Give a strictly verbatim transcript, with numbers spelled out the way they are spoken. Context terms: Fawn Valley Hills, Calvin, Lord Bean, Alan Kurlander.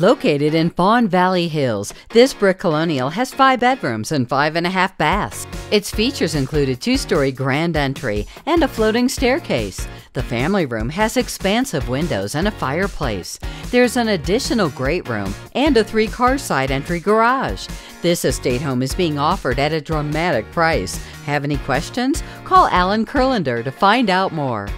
Located in Fawn Valley Hills, this brick colonial has five bedrooms and five and a half baths. Its features include a two-story grand entry and a floating staircase. The family room has expansive windows and a fireplace. There's an additional great room and a three-car side entry garage. This estate home is being offered at a dramatic price. Have any questions? Call Alan Kurlander to find out more.